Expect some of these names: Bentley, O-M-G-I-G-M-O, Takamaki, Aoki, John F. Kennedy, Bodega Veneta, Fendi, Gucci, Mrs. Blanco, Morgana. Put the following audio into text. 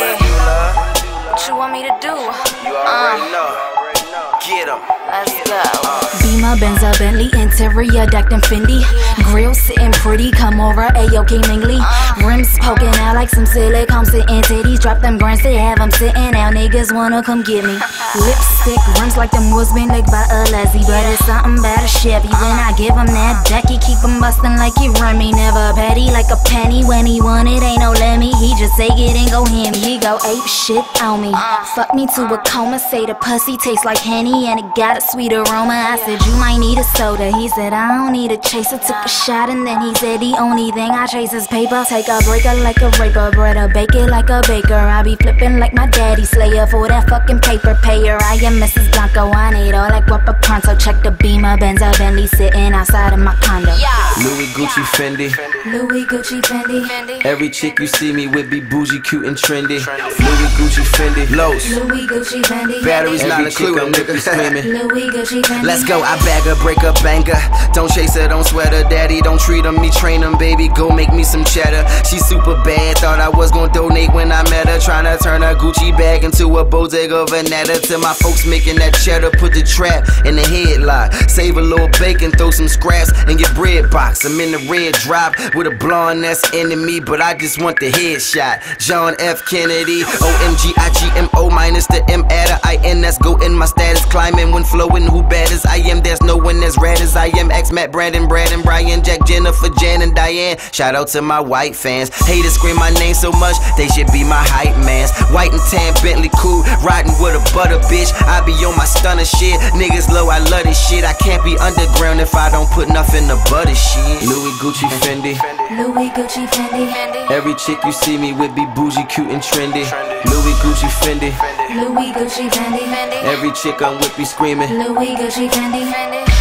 What you want me to do? You already know. Get 'em. Let's go. Beamer, Benza, Bentley, interior decked in Fendi. Grill sitting pretty, come over, Aoki mingly. Rims poking out like some silicone, sitting titties. Drop them grants, they have them sitting out. Niggas wanna come get me. Lipstick rims like them woods been licked by a lassie. But it's something about a Chevy. When I give him that Jackie, keep him bustin' like he Remy. Never petty like a penny. When he want it, ain't no lemmy. He just take it and go ham. He go ape shit on me. Fuck me to a coma, say the pussy tastes like Henny. And it got a sweet aroma. I said, you might need a soda. He said, I don't need a chaser. Took a shot and then he said, the only thing I chase is paper. Take a breaker like a raper. Bread or bake it like a baker. I be flipping like my daddy. Slayer for that fucking paper payer. I am Mrs. Blanco. I need all that guapa pronto. Check the Beamer, Benzo, Bentley sitting outside of my condo. Louis, Gucci, Fendi. Louis, Gucci, Fendi. Every chick you see me with be bougie, cute, and trendy. Louis, Gucci, Fendi. Lows. Louis, Gucci, Fendi. Batteries not a clue, nigga. Let's go, I bag her, break her, bang her. Don't chase her, don't sweat her. Daddy, don't treat him, me train him. Baby, go make me some cheddar. She super bad, thought I was gonna donate when I met her. Tryna turn her Gucci bag into a Bodega Veneta. Till my folks making that cheddar, put the trap in the headlock. Save a little bacon, throw some scraps in your bread box. I'm in the red drop with a blonde that's enemy, but I just want the headshot. John F. Kennedy, O-M-G-I-G-M-O minus the M adder, I-N, that's go in my status. Climbing when flowing, who bad as I am? There's no one as rad as I am. X, Matt, Brandon, Brad and Brian, Jack, Jennifer, Jan and Diane. Shout out to my white fans. Haters scream my name so much, they should be my hype mans. White and tan, Bentley, cool, riding with a butter bitch. I be on my stunner shit. Niggas low, I love this shit. I can't be underground if I don't put nothing above this shit. Louis, Gucci, Fendi. Louis, Gucci, Fendi. Every chick you see me with be bougie, cute and trendy. Louis, Gucci, Fendi. Louis, Gucci, Fendi. Every chick I'm with be screaming Louis, Gucci, Fendi.